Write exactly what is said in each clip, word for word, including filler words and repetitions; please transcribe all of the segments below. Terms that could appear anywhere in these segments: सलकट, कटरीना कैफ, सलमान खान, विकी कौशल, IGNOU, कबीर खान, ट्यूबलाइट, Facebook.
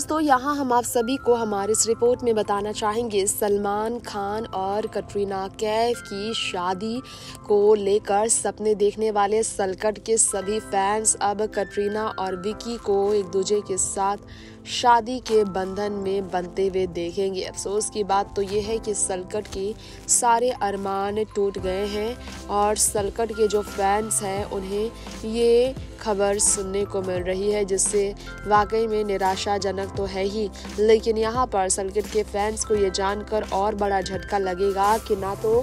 दोस्तों यहाँ हम आप सभी को हमारे इस रिपोर्ट में बताना चाहेंगे सलमान खान और कटरीना कैफ की शादी को लेकर सपने देखने वाले सलकट के सभी फैंस अब कटरीना और विकी को एक दूसरे के साथ शादी के बंधन में बंधते हुए देखेंगे। अफसोस की बात तो ये है कि सलकट के सारे अरमान टूट गए हैं और सलकट के जो फैंस हैं उन्हें ये खबर सुनने को मिल रही है, जिससे वाकई में निराशाजनक तो है ही, लेकिन यहाँ पर सलकट के फैंस को ये जानकर और बड़ा झटका लगेगा कि ना तो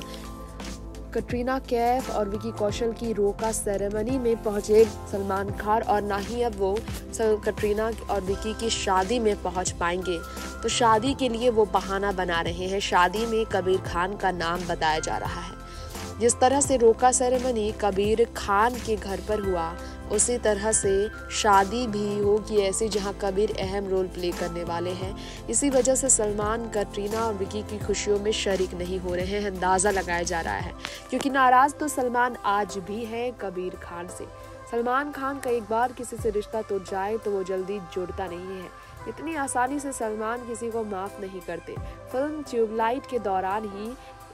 कटरीना कैफ और विकी कौशल की रोका सेरेमनी में पहुंचे सलमान खान और ना ही अब वो कटरीना और विकी की शादी में पहुंच पाएंगे। तो शादी के लिए वो बहाना बना रहे हैं, शादी में कबीर खान का नाम बताया जा रहा है। जिस तरह से रोका सेरेमनी कबीर खान के घर पर हुआ, उसी तरह से शादी भी होगी ऐसी जहां कबीर अहम रोल प्ले करने वाले हैं। इसी वजह से सलमान कटरीना और विकी की खुशियों में शरीक नहीं हो रहे हैं, अंदाज़ा लगाया जा रहा है, क्योंकि नाराज़ तो सलमान आज भी हैं कबीर खान से। सलमान खान का एक बार किसी से रिश्ता टूट जाए तो वो जल्दी जुड़ता नहीं है, इतनी आसानी से सलमान किसी को माफ़ नहीं करते। फिल्म ट्यूबलाइट के दौरान ही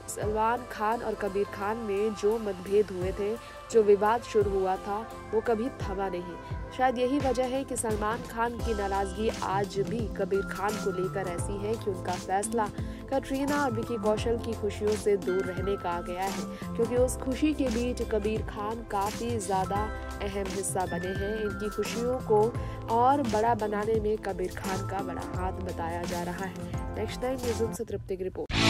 सलमान खान और कबीर खान में जो मतभेद हुए थे, जो विवाद शुरू हुआ था, वो कभी थमा नहीं। शायद यही वजह है कि सलमान खान की नाराज़गी आज भी कबीर खान को लेकर ऐसी है कि उनका फैसला कटरीना और विकी कौशल की खुशियों से दूर रहने का आ गया है, क्योंकि उस खुशी के बीच कबीर खान काफ़ी ज़्यादा अहम हिस्सा बने हैं। इनकी खुशियों को और बड़ा बनाने में कबीर खान का बड़ा हाथ बताया जा रहा है। नेक्स्ट टाइम न्यूज़ से तृप्ति की रिपोर्ट।